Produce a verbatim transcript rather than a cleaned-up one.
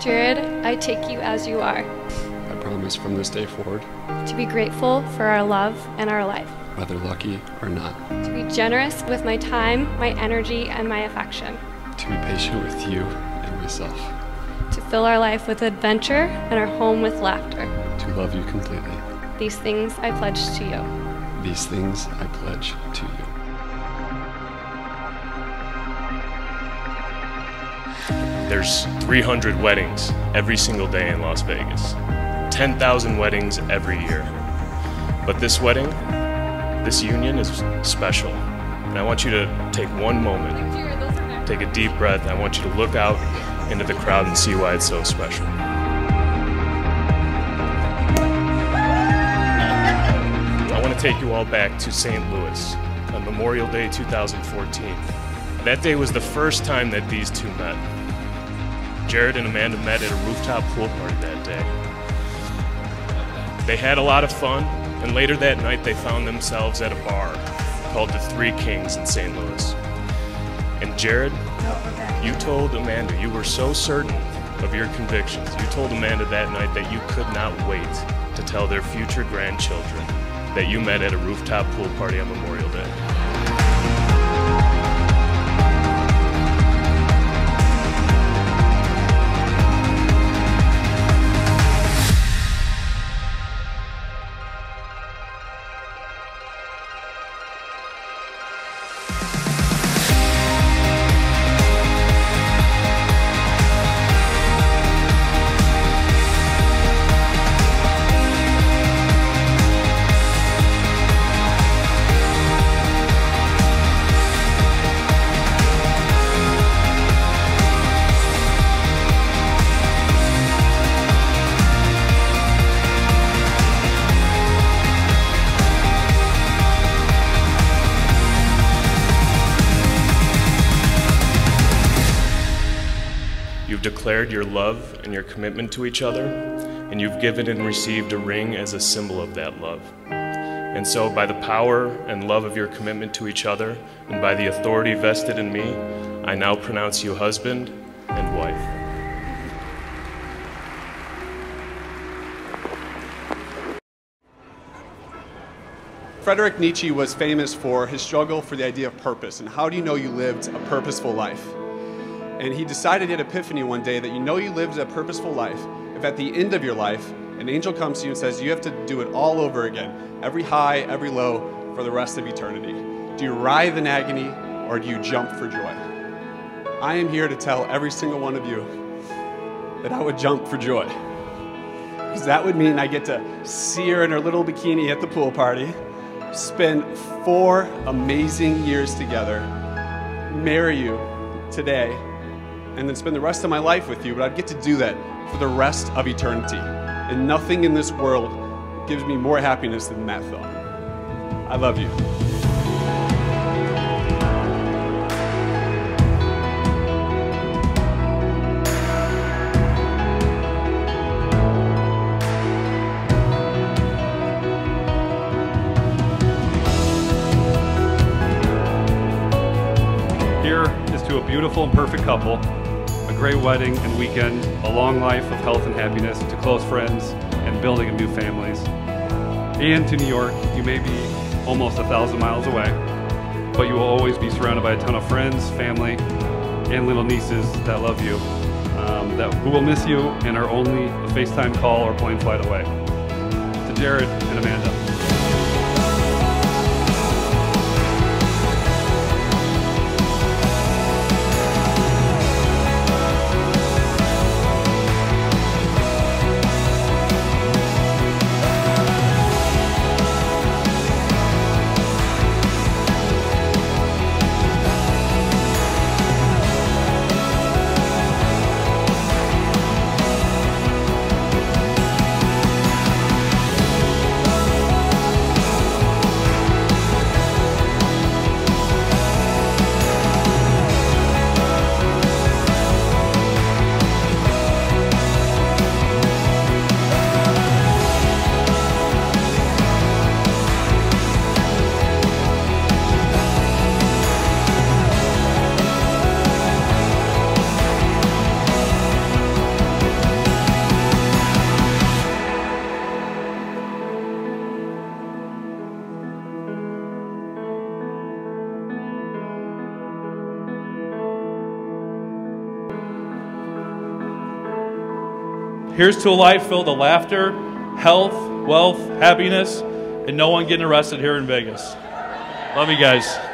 Jared, I take you as you are. I promise from this day forward to be grateful for our love and our life, whether lucky or not. To be generous with my time, my energy, and my affection. To be patient with you and myself. To fill our life with adventure and our home with laughter. To love you completely. These things I pledge to you. These things I pledge to you. There's three hundred weddings every single day in Las Vegas. ten thousand weddings every year. But this wedding, this union is special. And I want you to take one moment, take a deep breath, and I want you to look out into the crowd and see why it's so special. I want to take you all back to Saint Louis on Memorial Day two thousand fourteen. That day was the first time that these two met. Jared and Amanda met at a rooftop pool party that day. They had a lot of fun, and later that night they found themselves at a bar called the Three Kings in Saint Louis. And Jared, you told Amanda you were so certain of your convictions. You told Amanda that night that you could not wait to tell their future grandchildren that you met at a rooftop pool party on Memorial Day. You've declared your love and your commitment to each other, and you've given and received a ring as a symbol of that love. And so by the power and love of your commitment to each other, and by the authority vested in me, I now pronounce you husband and wife. Friedrich Nietzsche was famous for his struggle for the idea of purpose, and how do you know you lived a purposeful life? And he decided at Epiphany one day that you know you lived a purposeful life if at the end of your life an angel comes to you and says you have to do it all over again, every high, every low, for the rest of eternity. Do you writhe in agony or do you jump for joy? I am here to tell every single one of you that I would jump for joy, because that would mean I get to see her in her little bikini at the pool party, spend four amazing years together, marry you today, and then spend the rest of my life with you, but I'd get to do that for the rest of eternity. And nothing in this world gives me more happiness than that thought. I love you. Here is to a beautiful and perfect couple, a great wedding and weekend, a long life of health and happiness, to close friends and building of new families. And to New York, you may be almost a thousand miles away, but you will always be surrounded by a ton of friends, family, and little nieces that love you, um, that who will miss you and are only a FaceTime call or plane flight away. To Jared and Amanda. Here's to a life filled with laughter, health, wealth, happiness, and no one getting arrested here in Vegas. Love you guys.